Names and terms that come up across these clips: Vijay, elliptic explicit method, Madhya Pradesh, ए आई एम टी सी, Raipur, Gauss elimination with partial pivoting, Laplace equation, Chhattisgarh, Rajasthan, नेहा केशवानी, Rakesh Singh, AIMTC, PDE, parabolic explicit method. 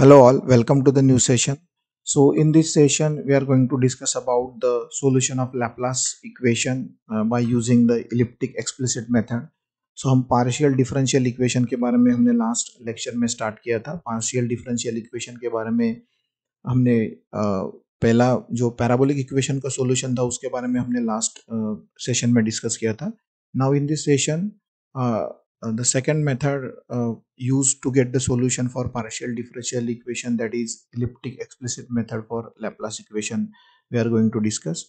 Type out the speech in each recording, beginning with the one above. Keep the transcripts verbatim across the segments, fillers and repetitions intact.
Hello all, welcome to the new session. So in this session we are going to discuss about the solution of Laplace equation uh, by using the elliptic explicit method. So हम partial differential equation के बारे में हमने last lecture में start किया था. Partial differential equation के बारे में हमने uh, पहला जो parabolic equation का solution था उसके बारे में हमने last uh, session में discuss किया था. Now in this session uh, Uh, the second method uh, used to get the solution for partial differential equation, that is elliptic explicit method for Laplace equation, we are going to discuss.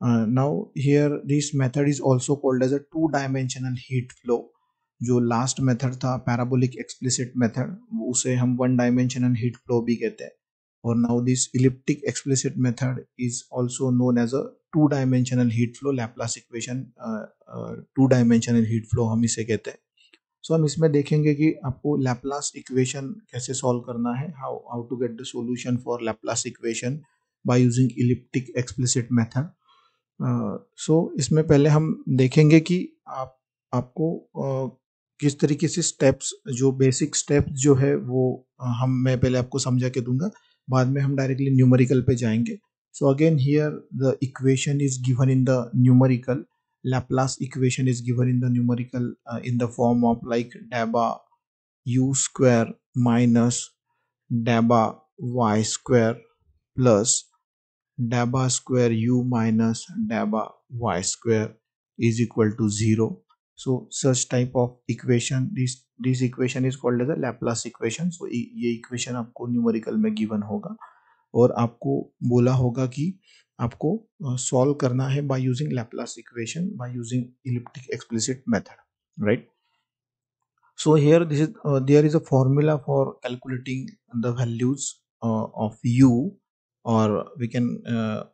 Uh, now here this method is also called as a two-dimensional heat flow. जो last method था parabolic explicit method, उसे हम one-dimensional heat flow भी कहते हैं. और now this elliptic explicit method is also known as a two-dimensional heat flow Laplace equation. Uh, uh, two-dimensional heat flow हम इसे कहते हैं. सो so, हम इसमें देखेंगे कि आपको लैप्लास इक्वेशन कैसे सॉल्व करना है, how how to get the solution for Laplace equation by using elliptic explicit method. So इसमें पहले हम देखेंगे कि आप आपको uh, किस तरीके से स्टेप्स, जो बेसिक स्टेप्स जो है वो uh, हम मैं पहले आपको समझा के दूंगा, बाद में हम डायरेक्टली न्यूमेरिकल पे जाएंगे. So again here the equation is given in the numerical. Laplace equation is given in the numerical uh, in the form of like dabba u square minus dabba y square plus dabba square u minus dabba y square is equal to zero. So such type of equation, this this equation is called as a Laplace equation. So ये equation आपको numerical में given होगा और आपको बोला होगा कि आपको सॉल्व uh, करना है by using Laplace equation by using elliptic explicit method, right. So here this is there is a formula for calculating the values of u, और we can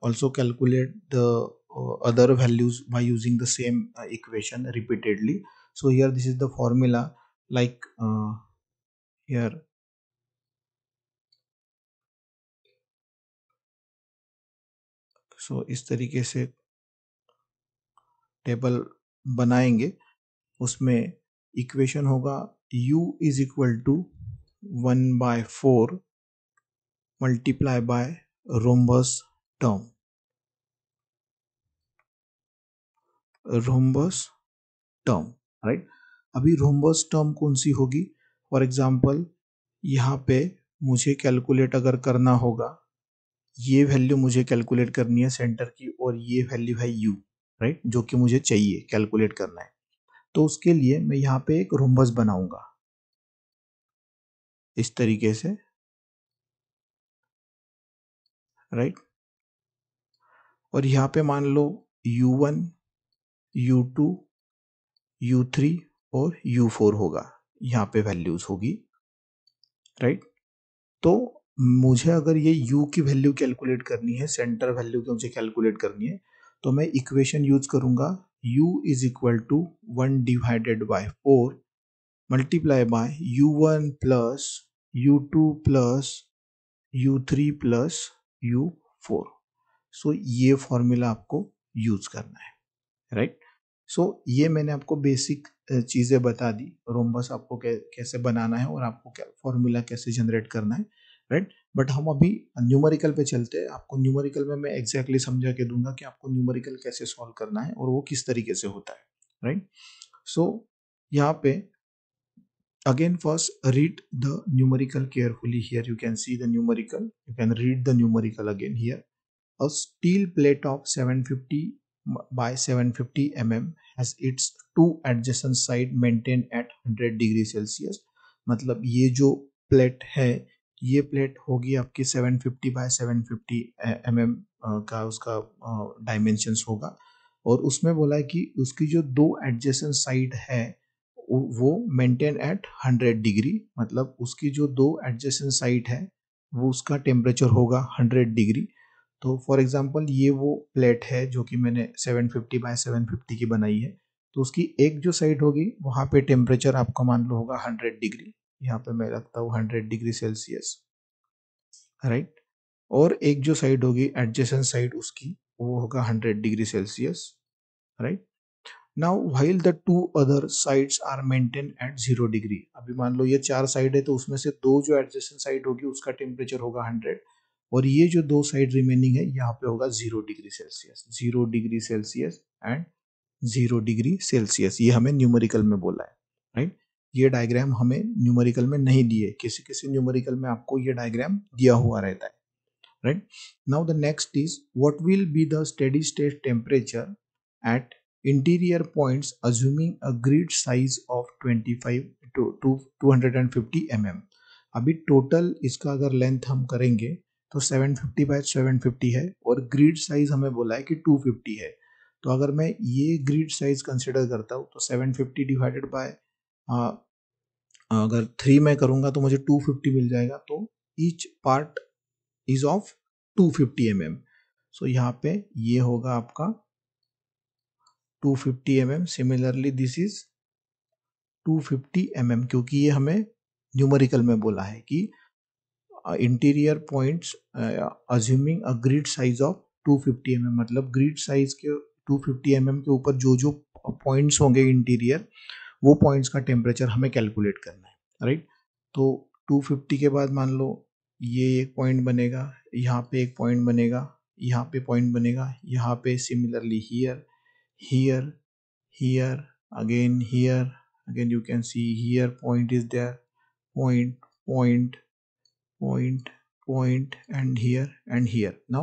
also calculate the other values by using the same equation repeatedly. So here this is the formula, like here so so, इस तरीके से table बनाएंगे, उसमें equation होगा u is equal to one by four multiply by rhombus term, rhombus term, right. अभी rhombus term कौन सी होगी? फॉर एग्जांपल यहाँ पे मुझे कैलकुलेट अगर करना होगा, ये वैल्यू मुझे कैलकुलेट करनी है सेंटर की, और ये वैल्यू है u, राइट, जो कि मुझे चाहिए कैलकुलेट करना है. तो उसके लिए मैं यहाँ पे एक रोम्बस बनाऊंगा इस तरीके से, राइट. और यहाँ पे मान लो u one, u two, u three और u फोर होगा, यहाँ पे वैल्यूज होगी, राइट. तो मुझे अगर ये u की वैल्यू कैलकुलेट करनी है, सेंटर वैल्यू की मुझे कैलकुलेट करनी है, तो मैं इक्वेशन यूज करूंगा u is equal to one divided by four multiply by u one plus u two plus u three plus u four. So ये फॉर्मूला आपको यूज करना है, राइट. सो so, ये मैंने आपको बेसिक चीज़ें बता दी, रोम्बस आपको कैसे बनाना है और आपको क्या फॉर्मूला कैसे जनरेट करना है, राइट right? बट हम अभी न्यूमेरिकल पे चलते हैं. आपको न्यूमेरिकल में मैं एग्जैक्टली exactly समझा के दूंगा कि आपको न्यूमेरिकल कैसे सॉल्व करना है और वो किस तरीके से होता है, राइट. सो यहाँ पे again first read the numerical carefully. Here you can see the numerical, you can read the numerical again. Here a steel plate of seven fifty by seven fifty mm has its two adjacent side maintain at hundred degree Celsius. मतलब ये जो plate है, ये plate होगी आपकी seven fifty by seven fifty mm का उसका dimensions होगा, और उसमें बोला है कि उसकी जो दो एडजेसेंट साइड है वो मेंटेन एट हंड्रेड डिग्री. मतलब उसकी जो दो एडजेसेंट साइड है वो उसका टेम्परेचर होगा हंड्रेड डिग्री. तो फॉर एग्जांपल ये वो प्लेट है जो कि मैंने seven fifty by seven fifty की बनाई है, तो उसकी एक जो साइड होगी वहाँ पे टेम्परेचर आपका मान लो होगा हंड्रेड डिग्री. यहाँ पे मैं रखता हूँ हंड्रेड डिग्री सेल्सियस, राइट. और एक जो साइड होगी एडजेसेंट साइड उसकी, वो होगा hundred degree Celsius, right. Now while the two other sides are maintained at zero degree. अभी मान लो ये चार साइड है तो उसमें से दो जो एडजेसेंट साइड होगी उसका टेम्परेचर होगा हंड्रेड और ये जो दो साइड रिमेनिंग है यहाँ पे होगा zero degree Celsius, zero degree Celsius and zero degree Celsius. ये हमें न्यूमेरिकल में बोला है, राइट। ये डायग्राम हमें न्यूमेरिकल में नहीं दिए, किसी किसी न्यूमेरिकल में आपको ये डायग्राम दिया हुआ रहता है, right. Now the next is what will be the steady state temperature at interior points assuming a grid size of two hundred fifty m m. अभी टोटल इसका अगर लेंथ हम करेंगे तो seven fifty by seven fifty है और grid size हमें बोला है कि टू फिफ्टी है। तो अगर मैं ये ग्रिड साइज कंसिडर करता हूँ तो सेवन फिफ्टी डिवाइडेड बाय अगर थ्री में करूँगा तो मुझे टू फिफ्टी मिल जाएगा। तो each part is of two fifty m m. So यहाँ पे ये होगा आपका two fifty m m. Similarly this is two fifty m m क्योंकि ये हमें न्यूमेरिकल में बोला है कि interior points assuming a grid size of two fifty m m, मतलब ग्रिड साइज के टू फिफ्टी एम एम के ऊपर जो जो पॉइंट्स होंगे इंटीरियर वो पॉइंट्स का टेम्परेचर हमें कैलकुलेट करना है, राइट। तो टू फिफ्टी के बाद मान लो ये एक पॉइंट बनेगा, यहाँ पे एक पॉइंट बनेगा, यहाँ पे पॉइंट बनेगा, यहाँ पे similarly here here here again here again you can see here point is there, point point point point and here and here. Now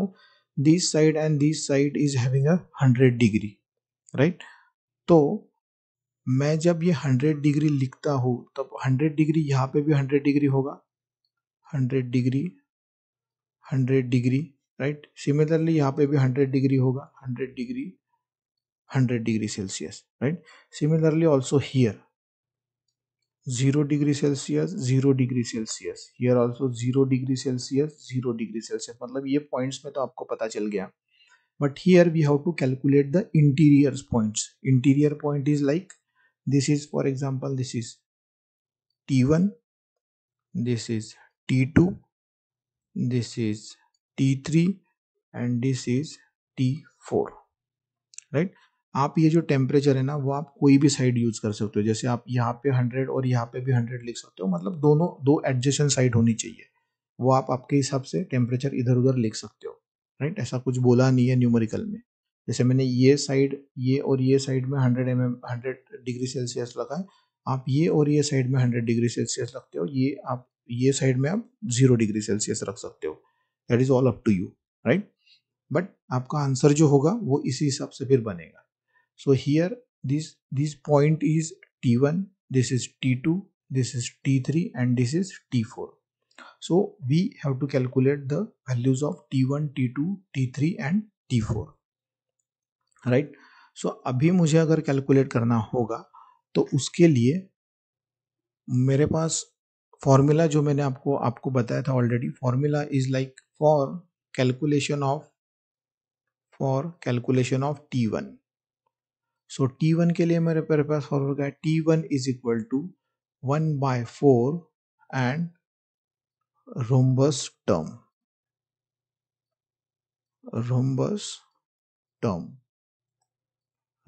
this side and this side is having a hundred degree, right? तो मैं जब ये hundred degree लिखता हूँ तब hundred degree यहाँ पे भी हंड्रेड डिग्री होगा, hundred degree hundred degree, right. Similarly यहाँ पे भी हंड्रेड डिग्री होगा, hundred degree hundred degree Celsius, right. Similarly also here zero degree Celsius, zero degree Celsius, here also zero degree Celsius, zero degree Celsius. मतलब ये points में तो आपको पता चल गया, but here we have to calculate the interior points. Interior point is like this is for example this is T one, this is T two, this is T three and this is T four, right. आप ये जो temperature है ना वो आप कोई भी side use कर सकते हो, जैसे आप यहाँ पे हंड्रेड और यहाँ पे भी हंड्रेड लिख सकते हो, मतलब दोनों दो एडजेसेंट साइड होनी चाहिए, वो आप आपके हिसाब से टेम्परेचर इधर उधर लिख सकते हो, राइट। ऐसा कुछ बोला नहीं है न्यूमेरिकल में। जैसे मैंने ये साइड ये और ये साइड में hundred M M hundred degree Celsius लगा है, आप ये और ये साइड में हंड्रेड डिग्री सेल्सियस रखते हो, ये आप ये साइड में आप जीरो डिग्री सेल्सियस रख सकते हो, that is all up to you, right. But आपका आंसर जो होगा वो इसी हिसाब से फिर बनेगा। So here this this point is T one, this is T two, this is T three and this is T four. So we have to calculate the values of T one, T two, T three and T four, right? So अभी मुझे अगर calculate करना होगा तो उसके लिए मेरे पास फॉर्मूला जो मैंने आपको आपको बताया था already, formula is like for calculation of for calculation of T one. So T one के लिए मेरे पास फॉर्मूला है T one is equal to one by four and rhombus term, rhombus term,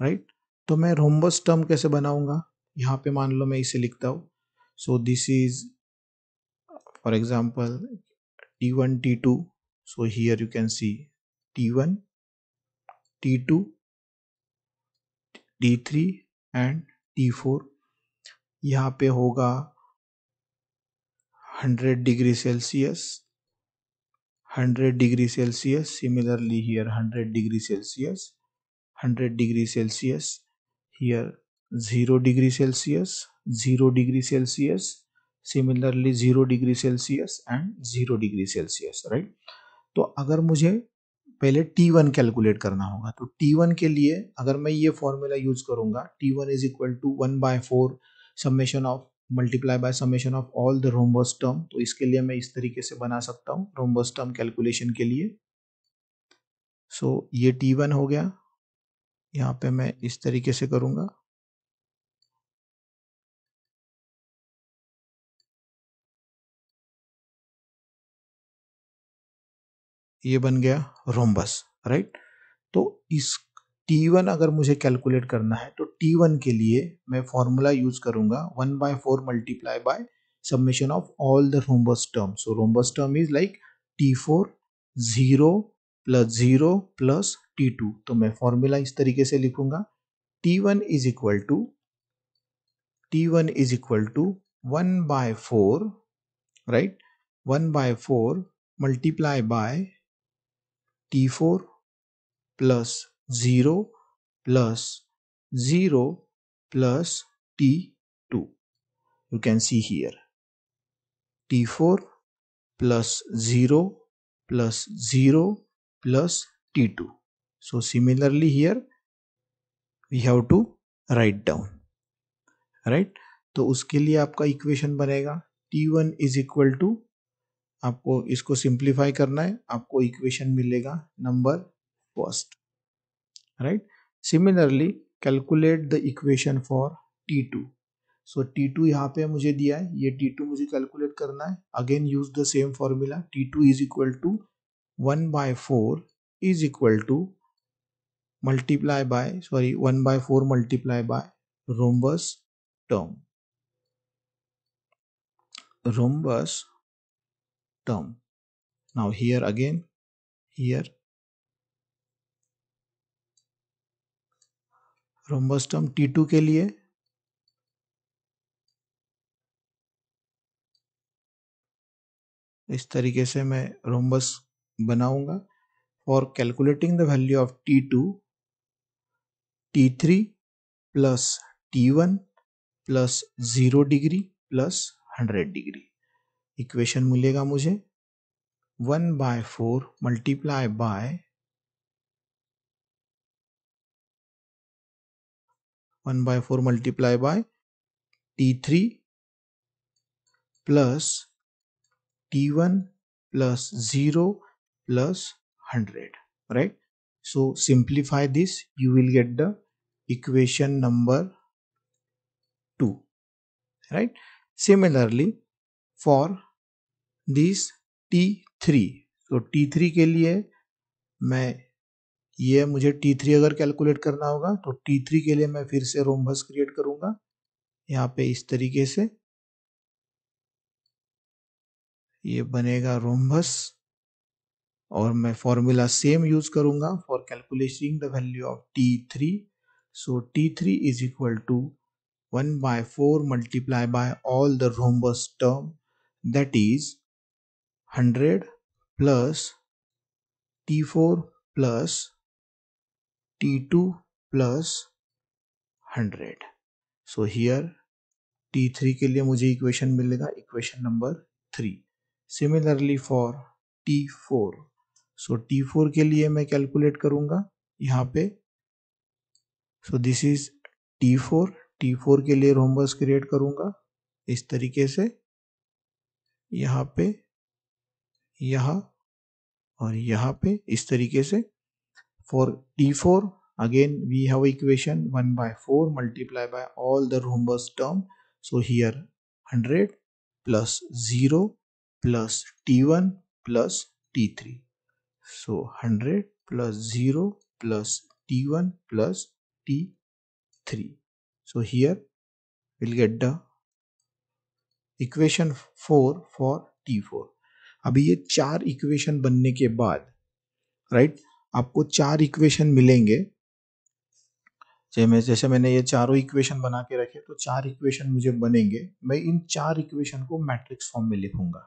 right. तो मैं रोम्बस टर्म कैसे बनाऊंगा, यहाँ पे मान लो मैं इसे लिखता हूँ। So this is for example T one T two, so here you can see T one T two T three and T four. यहाँ पे होगा hundred degree Celsius, hundred degree Celsius, similarly here hundred degree Celsius, hundred degree Celsius, here zero degree Celsius, zero degree Celsius, similarly zero degree Celsius and zero degree Celsius, right. तो अगर मुझे पहले T one calculate करना होगा तो T one के लिए अगर मैं ये फॉर्मूला यूज करूंगा T one is equal to one by four summation of multiply by summation of all the rhombus term. तो इसके लिए मैं इस तरीके से बना सकता हूँ रोम्बस टर्म कैलकुलेशन के लिए। सो so, ये टी वन हो गया, यहाँ पे मैं इस तरीके से करूंगा, ये बन गया रोम्बस, राइट। तो इस टी वन अगर मुझे कैलकुलेट करना है तो टी वन के लिए मैं फॉर्मूला यूज करूंगा one by four multiply by summation of all the rhombus term. So rhombus term is like T four zero plus zero plus T two. तो मैं फॉर्मूला इस तरीके से लिखूंगा T one is equal to T one is equal to one by four right one by four multiply by T four plus zero plus zero plus T two. You can see here T four plus zero plus zero plus T two. So similarly here we have to write down right. तो उसके लिए आपका equation बनेगा T one is equal to आपको इसको simplify करना है आपको equation मिलेगा number first right. Similarly calculate the equation for T two. So so, T two यहाँ पे मुझे दिया है ये टी टू मुझे कैलकुलेट करना है. Again use the same formula T two is equal to one by four is equal to multiply by sorry one by four multiply by rhombus term rhombus term. Now here again here rhombus term T two के लिए इस तरीके से मैं rhombus बनाऊंगा. For calculating the value of T two T three plus T one plus zero degree plus hundred degree equation मिलेगा मुझे one by four multiply by one by four multiply by T three plus T one plus zero plus one hundred right. So simplify this you will get the equation number two right. Similarly for this T three so T three के लिए मैं ये मुझे T three अगर calculate करना होगा तो T three के लिए मैं फिर से रोम्बस क्रिएट करूंगा यहाँ पे इस तरीके से ये बनेगा रोम्बस और मैं फॉर्मूला सेम यूज करूंगा for calculating the value of T three. So T three is equal to one by four multiply by all the rhombus term that is hundred plus T four plus T two plus hundred. So here T three के लिए मुझे equation मिलेगा equation number three. Similarly for T four so T four के लिए मैं calculate करूंगा यहाँ पे. So this is T four T four के लिए रोम्बस क्रिएट करूंगा इस तरीके से यहाँ पे यहाँ और यहाँ पे इस तरीके से. For T four again we have equation one by four multiply by all the rhombus term. So here hundred plus zero plus T one plus T three. So hundred plus zero plus T one plus T three. So here we'll get the equation four for T four. अभी ये चार equation बनने के बाद right right, आपको चार equation मिलेंगे. जैसे मैंने ये चारों इक्वेशन बना के रखे तो चार इक्वेशन मुझे बनेंगे. मैं इन चार इक्वेशन को मैट्रिक्स फॉर्म में लिखूंगा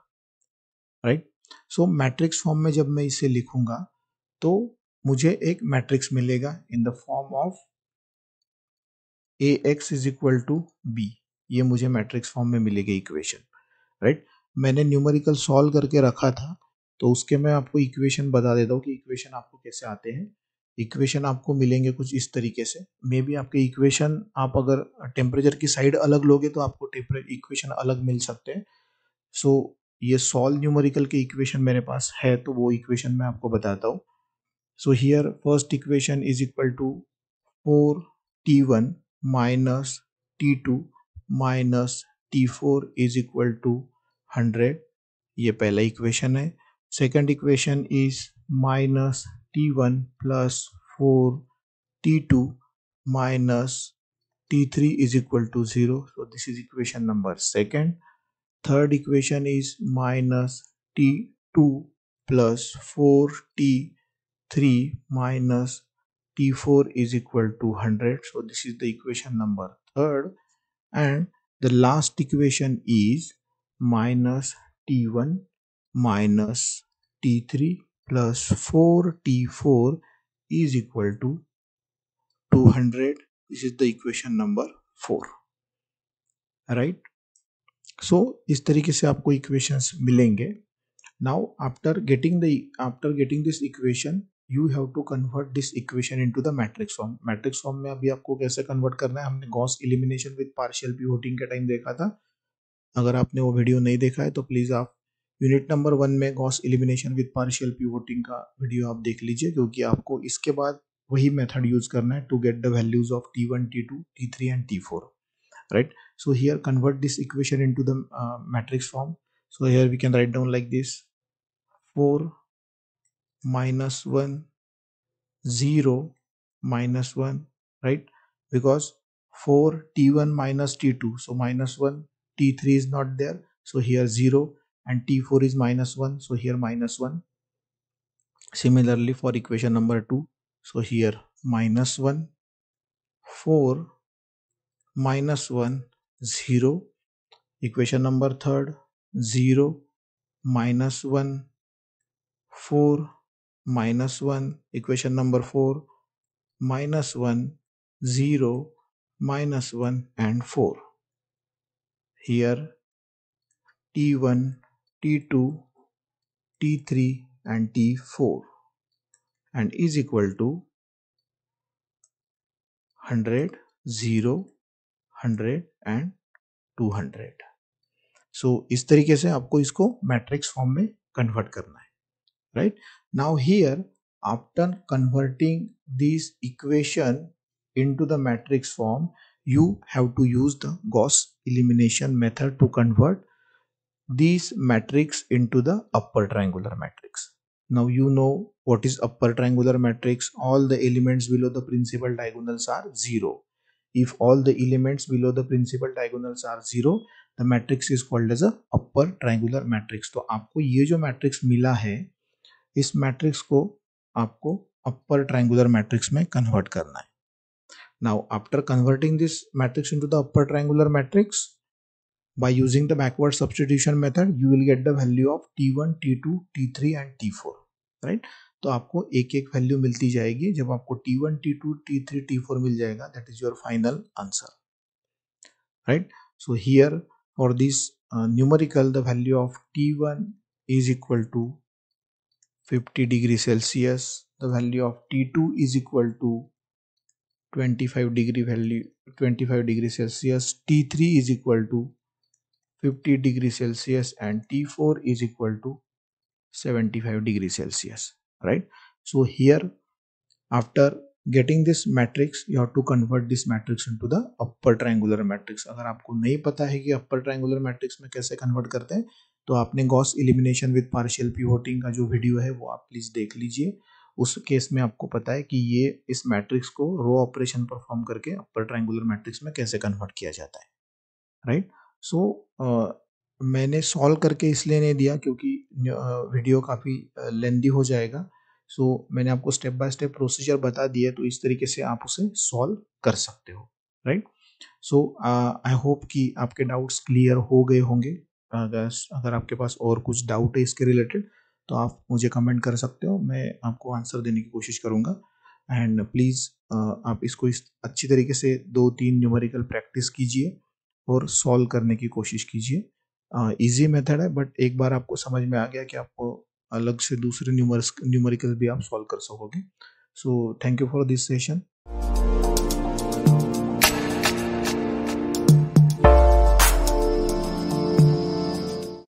राइट. सो मैट्रिक्स फॉर्म में जब मैं इसे लिखूंगा तो मुझे एक मैट्रिक्स मिलेगा in the form of A X is equal to B. ये मुझे मैट्रिक्स फॉर्म में मिलेगी इक्वेशन राइट. मैंने न्यूमेरिकल सॉल्व करके रखा था तो उसके मैं आपको इक्वेशन बता देता हूँ कि इक्वेशन आपको कैसे आते हैं. इक्वेशन आपको मिलेंगे कुछ इस तरीके से. मे बी आपके इक्वेशन आप अगर टेम्परेचर की साइड अलग लोगे तो आपको टेम्परेचर इक्वेशन अलग मिल सकते हैं. सो so, ये सॉल्व न्यूमेरिकल के इक्वेशन मेरे पास है तो वो इक्वेशन मैं आपको बताता हूँ. So here first equation is equal to four T one minus T two minus T four is equal to hundred. ये पहला इक्वेशन है. Second equation is minus T one plus four T two minus T three is equal to zero. So this is equation number second. Third equation is minus T two plus four T three minus T four is equal to one hundred. So this is the equation number third. And the last equation is minus T one minus T three plus four T four is equal to two hundred. This is the equation number four. Alright. So इस तरीके से आपको equations मिलेंगे. Now after getting the after getting this equation, you have to convert this equation into the matrix form. Matrix form में अभी आपको कैसे convert करना है, हमने Gauss elimination with partial pivoting के टाइम देखा था. अगर आपने वो वीडियो नहीं देखा है तो प्लीज आप यूनिट नंबर वन में Gauss elimination with partial pivoting का वीडियो आप देख लीजिए, क्योंकि आपको इसके बाद वही मेथड यूज करना है to get the values of T one, T two, T three and T four. Right? So here convert this equation into the uh, matrix form. So here we can write down like this: four minus one, zero minus one, right? Because four T one minus T two, so minus one. T three is not there, so here zero, and T four is minus one, so here minus one. Similarly for equation number two, so here minus one, four, minus one, zero. Equation number third, zero, minus one, four, minus one. Equation number four, minus one, zero, minus one and four. Here T one, T two, T three and T four, and is equal to one hundred, zero, one hundred and two hundred. So इस तरीके से आपको इसको matrix form में convert करना है. Right now here after converting this equation into the matrix form, you have to use the Gauss elimination method to convert these matrix into the upper triangular matrix. Now you know what is upper triangular matrix. All the elements below the principal diagonals are zero. If all the elements below the principal diagonals are zero, the matrix is called as a upper triangular matrix. तो आपको ये जो matrix मिला है, इस matrix को आपको upper triangular matrix में convert करना है. Now after converting this matrix into the upper triangular matrix, by using the backward substitution method, you will get the value of T one, T two, T three and T four. Right? तो आपको एक एक value मिलती जाएगी. जब आपको T one, T two, T three, T four मिल जाएगा, that is your final answer. Right? So here for this uh, numerical, the value of T one is equal to fifty degree Celsius. The value of T two is equal to twenty-five degree value, twenty-five degree Celsius. T three is equal to fifty degree Celsius and T four is equal to seventy-five degree Celsius. Right? So here after getting this matrix, you have to convert this matrix into the upper triangular matrix. अगर आपको नहीं पता है कि upper triangular matrix में कैसे convert करते हैं, तो आपने Gauss elimination with partial pivoting का जो वीडियो है वो आप प्लीज देख लीजिए. उस केस में आपको पता है कि ये इस मैट्रिक्स को रो ऑपरेशन परफॉर्म करके अपर ट्रायंगुलर मैट्रिक्स में कैसे कन्वर्ट किया जाता है. Right right? So so, uh, मैंने सॉल्व करके इसलिए नहीं दिया क्योंकि uh, वीडियो काफ़ी लेंदी uh, हो जाएगा. सो so, मैंने आपको स्टेप बाय स्टेप प्रोसीजर बता दिया, तो इस तरीके से आप उसे सॉल्व कर सकते हो. राइट सो आई होप कि आपके डाउट्स क्लियर हो गए होंगे. अगर अगर आपके पास और कुछ डाउट है इसके रिलेटेड तो आप मुझे कमेंट कर सकते हो, मैं आपको आंसर देने की कोशिश करूंगा. एंड प्लीज़ आप इसको इस अच्छी तरीके से दो तीन न्यूमेरिकल प्रैक्टिस कीजिए और सॉल्व करने की कोशिश कीजिए. इजी मेथड है, बट एक बार आपको समझ में आ गया कि आपको अलग से दूसरे न्यूमेरिकल भी आप सॉल्व कर सकोगे. So thank you for this session.